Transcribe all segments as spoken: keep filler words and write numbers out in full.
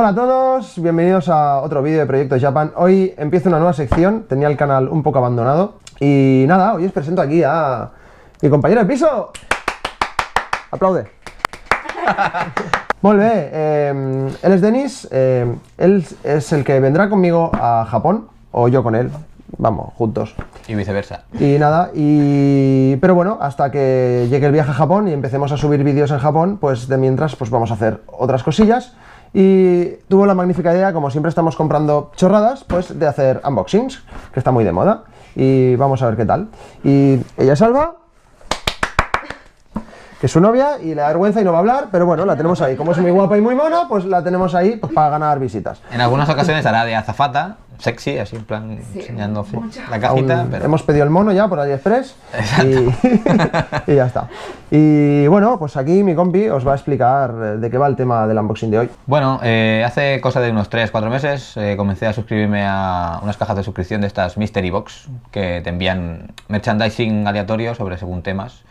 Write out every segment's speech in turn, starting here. Hola a todos, bienvenidos a otro vídeo de Proyecto Japan. Hoy empiezo una nueva sección, tenía el canal un poco abandonado. Y nada, hoy os presento aquí a mi compañero de piso. Aplaude. Muy bien, eh, él es Denis, eh, él es el que vendrá conmigo a Japón, o yo con él, vamos, juntos. Y viceversa. Y nada, y... pero bueno, hasta que llegue el viaje a Japón y empecemos a subir vídeos en Japón, pues de mientras pues vamos a hacer otras cosillas. Y tuvo la magnífica idea, como siempre estamos comprando chorradas, pues de hacer unboxings, que está muy de moda. Y vamos a ver qué tal. Y ella es Alba, que es su novia y le da vergüenza y no va a hablar, pero bueno, la tenemos ahí. Como es muy guapa y muy mona, pues la tenemos ahí pues, para ganar visitas. En algunas ocasiones hará de azafata, sexy, así en plan sí, enseñando mucho. La cajita. Pero... hemos pedido el mono ya por AliExpress. Y, y ya está. Y bueno, pues aquí mi compi os va a explicar de qué va el tema del unboxing de hoy. Bueno, eh, hace cosa de unos tres cuatro meses eh, comencé a suscribirme a unas cajas de suscripción de estas Mystery Box, que te envían merchandising aleatorio sobre según temas.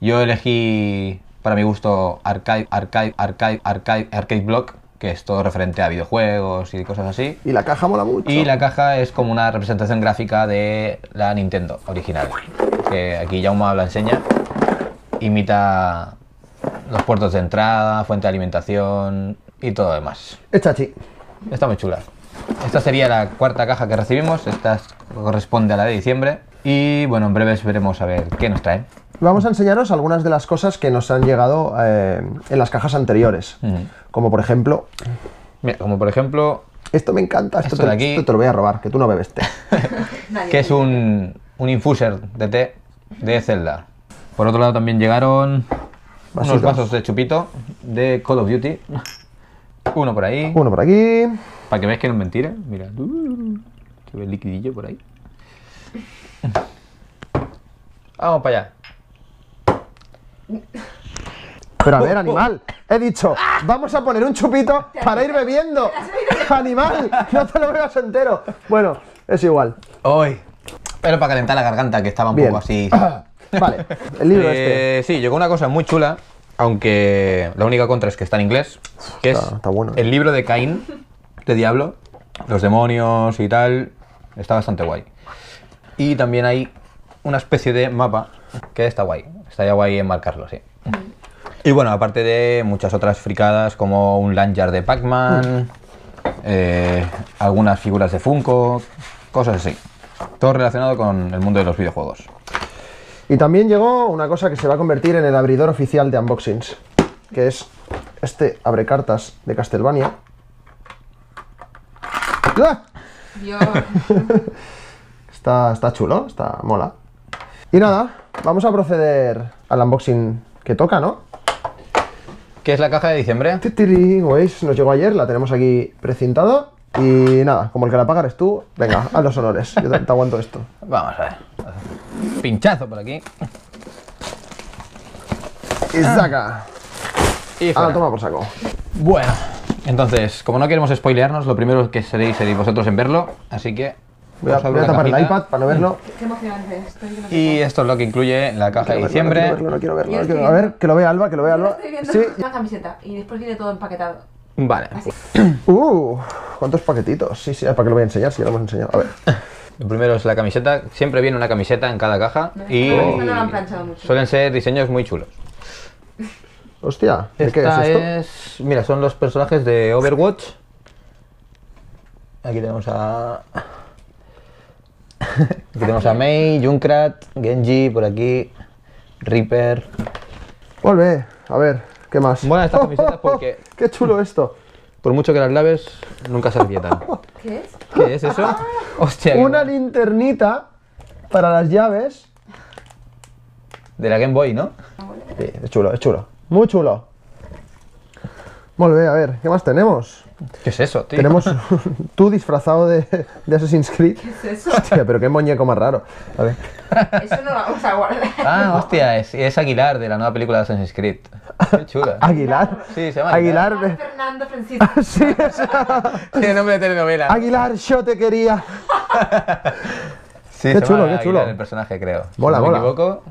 Yo elegí, para mi gusto, Arcade, Arcade, Arcade, Arcade, Arcade Block, que es todo referente a videojuegos y cosas así. Y la caja mola mucho. Y la caja es como una representación gráfica de la Nintendo original. Que aquí Jaume la enseña. Imita los puertos de entrada, fuente de alimentación y todo lo demás. Es chachi. Está muy chula. Esta sería la cuarta caja que recibimos. Esta corresponde a la de diciembre. Y bueno, en breves veremos a ver qué nos trae. Vamos a enseñaros algunas de las cosas que nos han llegado eh, en las cajas anteriores. Mm. Como por ejemplo... Mira, como por ejemplo... Esto me encanta, esto, esto, te, de aquí, esto te lo voy a robar, que tú no bebes té. Que es un, un infuser de té de Zelda. Por otro lado también llegaron Vasitos. unos vasos de chupito de Call of Duty. Uno por ahí. Uno por aquí. Para que veáis que no es mentira. Mira, se ve el liquidillo por ahí. Vamos para allá. Pero a ver, animal, he dicho, vamos a poner un chupito para ir bebiendo. Animal, no te lo veas entero. Bueno, es igual. Hoy. Pero para calentar la garganta, que estaba un Bien. poco así. Vale, el libro eh, este. Sí, llegó una cosa muy chula, aunque la única contra es que está en inglés, que está, es está bueno. El libro de Caín, de Diablo, los demonios y tal. Está bastante guay. Y también hay una especie de mapa que está guay. Está ya guay enmarcarlo, sí. Y bueno, aparte de muchas otras fricadas como un lanyard de Pac-Man, eh, algunas figuras de Funko, cosas así. Todo relacionado con el mundo de los videojuegos. Y también llegó una cosa que se va a convertir en el abridor oficial de unboxings, que es este abrecartas de Castlevania. ¡Ah! Dios. Está, está chulo, está mola. Y nada, vamos a proceder al unboxing que toca, ¿no? ¿Qué es la caja de diciembre? ¿Veis? Nos llegó ayer, la tenemos aquí precintado. Y nada, como el que la paga eres tú, venga, haz los honores, yo te, te aguanto esto. Vamos a ver. Pinchazo por aquí. Y saca. Y fuera. Ah, toma por saco. Bueno, entonces, como no queremos spoilearnos, lo primero que seréis seréis vosotros en verlo, así que... Voy a, voy a tapar cajita. el iPad para no verlo. Qué emocionante. Estoy que no y puedo. Esto es lo que incluye la caja no de diciembre. Verlo, no quiero verlo, no quiero verlo. No quiero... A ver, que lo vea Alba, que lo vea Alba. Sí. Una camiseta y después viene todo empaquetado. Vale. Así. Uh, ¿cuántos paquetitos? Sí, sí, para que lo voy a enseñar, si sí, ya lo hemos enseñado. A ver. Lo primero es la camiseta. Siempre viene una camiseta en cada caja. No, y oh. no la han planchado mucho. Suelen ser diseños muy chulos. Hostia, ¿de Esta qué es esto? Es... Mira, son los personajes de Overwatch. Aquí tenemos a... Aquí tenemos a Mei, Junkrat, Genji, por aquí, Reaper. Vuelve, a ver, ¿qué más? Bueno, estas camisetas oh, oh, oh, porque... ¡Qué chulo esto! Por mucho que las laves, nunca se aprietan. ¿Qué es? ¿Qué es eso? Ah, Hostia, una Game... linternita para las llaves. De la Game Boy, ¿no? Sí, es chulo, es chulo. Muy chulo. Vuelve, a ver, ¿qué más tenemos? ¿Qué es eso, tío? Tenemos tú disfrazado de, de Assassin's Creed. ¿Qué es eso? Hostia, pero qué muñeco más raro. A ver. Eso no lo vamos a guardar. Ah, hostia, es, es Aguilar de la nueva película de Assassin's Creed. Qué chula. ¿Aguilar? Sí, se llama Aguilar. Aguilar de... Fernando Francisco. Sí, es... Tiene nombre de telenovela. Aguilar, yo te quería. Sí, qué se chulo, llama qué chulo. Aguilar, el personaje, creo. Mola, si no mola. Me equivoco.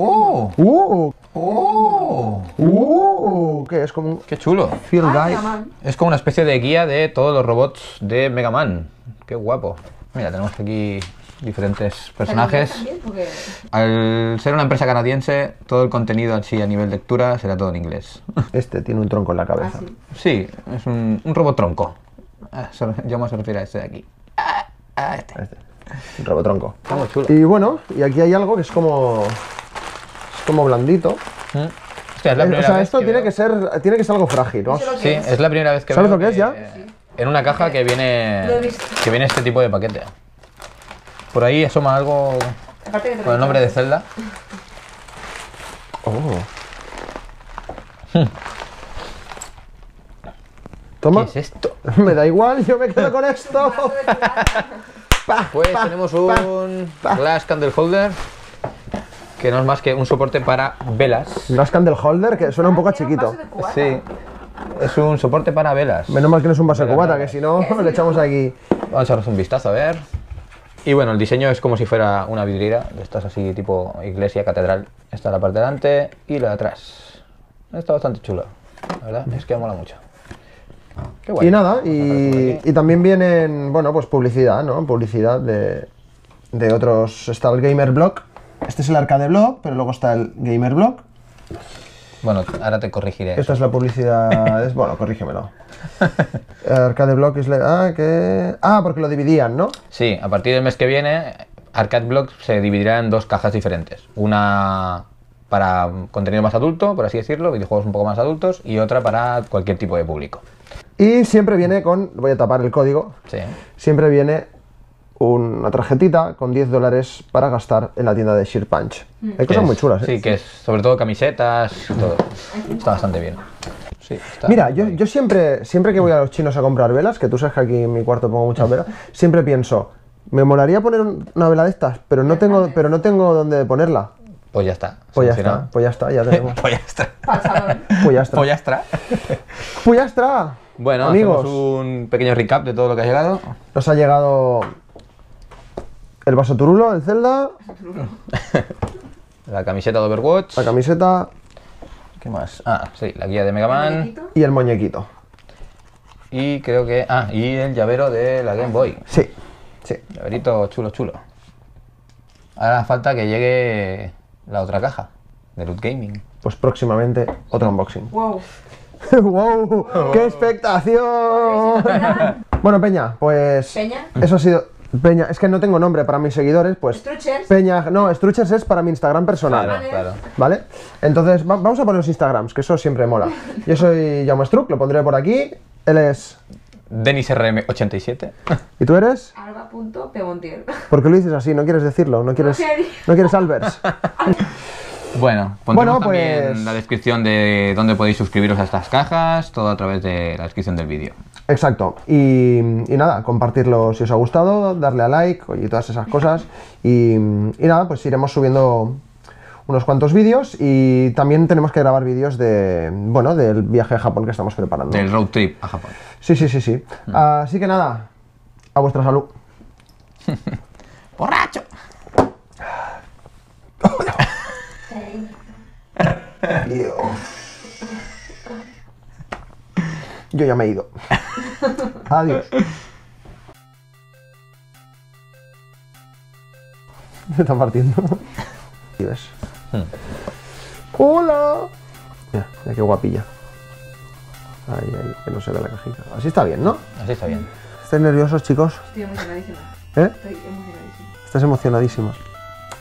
¡Oh! ¡Oh! ¡Oh! ¡Oh! ¿Qué es? Como un... ¡Qué chulo! Field Guide. Es como una especie de guía de todos los robots de Mega Man. ¡Qué guapo! Mira, tenemos aquí diferentes personajes. Porque... al ser una empresa canadiense, todo el contenido así a nivel lectura será todo en inglés. Este tiene un tronco en la cabeza. ¿Ah, sí? Sí, es un, un robot tronco. Ah, solo, yo me refiero a este de aquí. Ah, ah, este. Este. Un robot tronco. Está muy chulo. Y bueno, y aquí hay algo que es como... es como blandito. ¿Eh? O sea, es la primera o sea vez esto que tiene, veo... que ser, tiene que ser algo frágil, ¿no? Sí, es. es la primera vez que ¿Sabes veo lo que es que, ya? Eh, en una caja que viene... que viene este tipo de paquete. Por ahí asoma algo con el nombre de Zelda. Oh. Toma. ¿Qué es esto? Me da igual, yo me quedo con esto. pa, pues pa, tenemos un pa, pa. Glass Candle Holder, que no es más que un soporte para velas. Glass Candle Holder, que suena un poco chiquito. Sí. Es un soporte para velas. Menos mal que no es un vaso de cubata, que si no le echamos aquí. Vamos a echarnos un vistazo, a ver. Y bueno, el diseño es como si fuera una vidriera, estás así tipo iglesia, catedral. Esta es la parte de delante y la de atrás. Está bastante chula, la verdad, es que mola mucho. Qué guay. Y nada, y, y también vienen, bueno, pues publicidad, ¿no? Publicidad de, de otros, está el Gamer Block. Este es el Arcade Block, pero luego está el Gamer Block. Bueno, ahora te corregiré. Esta eso. es la publicidad, es, bueno, corrígemelo. Arcade Block es la... Ah, que... ah, porque lo dividían, ¿no? Sí, a partir del mes que viene, Arcade Block se dividirá en dos cajas diferentes. Una para contenido más adulto, por así decirlo, videojuegos un poco más adultos, y otra para cualquier tipo de público. Y siempre viene con... voy a tapar el código. Sí. Siempre viene una tarjetita con diez dólares para gastar en la tienda de Sheer Punch. Mm. Hay cosas es, muy chulas, ¿eh? Sí, que es sobre todo camisetas, todo. Está bastante bien. Sí, está Mira, yo, yo siempre, siempre que voy a los chinos a comprar velas, que tú sabes que aquí en mi cuarto pongo muchas velas, siempre pienso, me molaría poner una vela de estas, pero no tengo, pero no tengo dónde ponerla. Pues ya está. Pues ya está, pues ya está, ya tenemos. Pues ya está. Pues ya está. Pues ya está. Pues ya está. Bueno, amigos, hacemos un pequeño recap de todo lo que ha llegado. Nos ha llegado... el vaso turulo, el Zelda. La camiseta de Overwatch. La camiseta. ¿Qué más? Ah, sí, la guía de Mega Man. Y el muñequito. Y creo que... ah, y el llavero de la Game Boy. Sí, sí. Llaverito chulo, chulo. Ahora falta que llegue la otra caja de Loot Gaming. Pues próximamente otro unboxing. ¡Wow! ¡Wow! wow. ¡Qué expectación! Bueno, Peña, pues... Peña. Eso ha sido... Peña, es que no tengo nombre para mis seguidores, pues... ¿Struchers? Peña, no, Struchers es para mi Instagram personal. Claro, claro. ¿Vale? Entonces, va, vamos a poner los Instagrams, que eso siempre mola. Yo soy Jaume Struc, lo pondré por aquí. Él es... Denis R M ochenta y siete. ¿Y tú eres? Alba punto p bontier. ¿Por qué lo dices así? ¿No quieres decirlo? ¿No quieres, ¿no quieres Albers? Bueno, pondremos bueno, pues... también la descripción de dónde podéis suscribiros a estas cajas, todo a través de la descripción del vídeo. Exacto, y, y nada, compartirlo si os ha gustado, darle a like y todas esas cosas. Y, y nada, pues iremos subiendo unos cuantos vídeos y también tenemos que grabar vídeos de, bueno, del viaje a Japón que estamos preparando. Del road trip a Japón. Sí, sí, sí, sí. Mm. Así que nada, a vuestra salud. ¡Borracho! Dios. Yo ya me he ido. Adiós. Me están partiendo. ¿Ves? Hmm. ¡Hola! Mira, mira qué guapilla. Ahí, ahí, que no se ve la cajita. Así está bien, ¿no? Así está bien. ¿Estáis nerviosos, chicos? Estoy emocionadísima. ¿Eh? Estoy emocionadísima. Estás emocionadísima.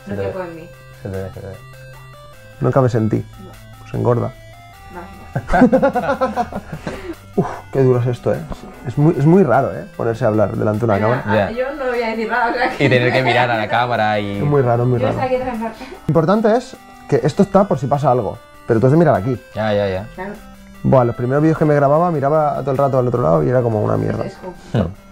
No te cabe en mí. Se te ve, se te ve. No cabes en ti. No. Pues engorda. Uf, qué duro es esto, eh. Es muy, es muy raro, eh, ponerse a hablar delante de una Mira, cámara. Yeah. Yo no voy a decir nada. O sea, y tener que mirar a la cámara y... es muy raro, muy raro. Lo importante es que esto está por si pasa algo, pero tú has de mirar aquí. Ya, ya, ya. Claro. Bueno, los primeros vídeos que me grababa miraba todo el rato al otro lado y era como una mierda. Claro.